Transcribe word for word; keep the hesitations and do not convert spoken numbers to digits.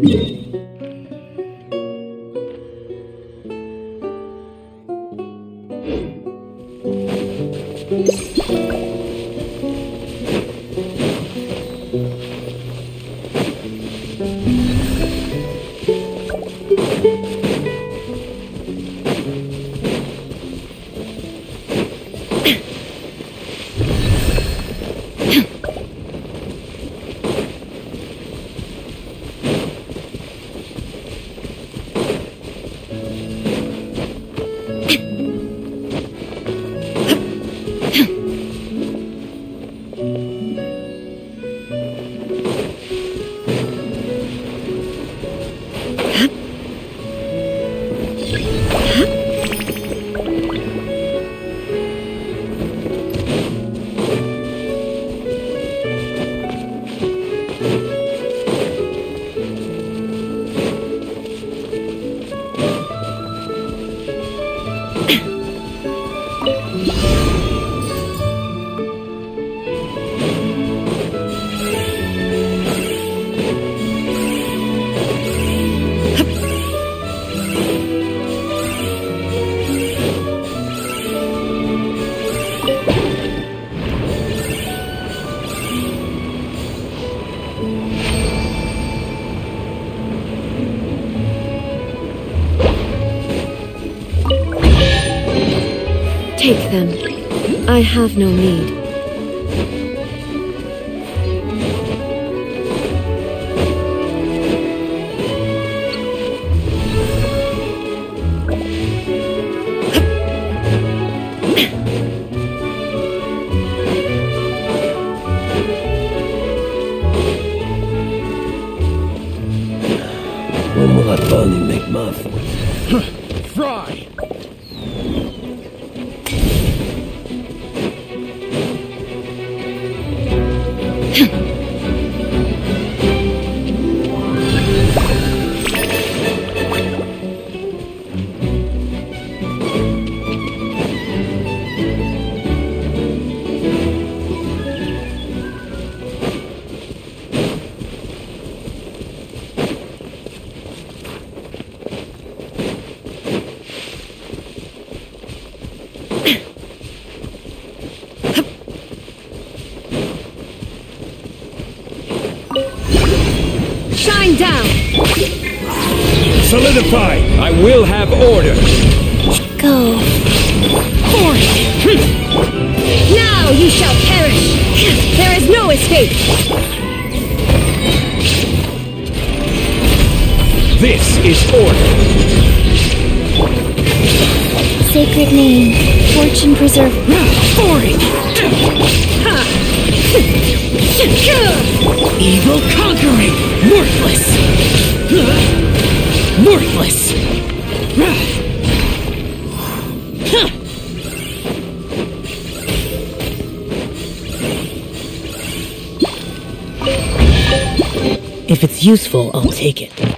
Take them. I have no need. When will I finally make my fortune? Fry! Down. Solidify. I will have order. Go. Forth. Now you shall perish. There is no escape. This is order. Sacred name. Fortune preserve. Forage. Evil conquering. Worthless! Worthless! If it's useful, I'll take it.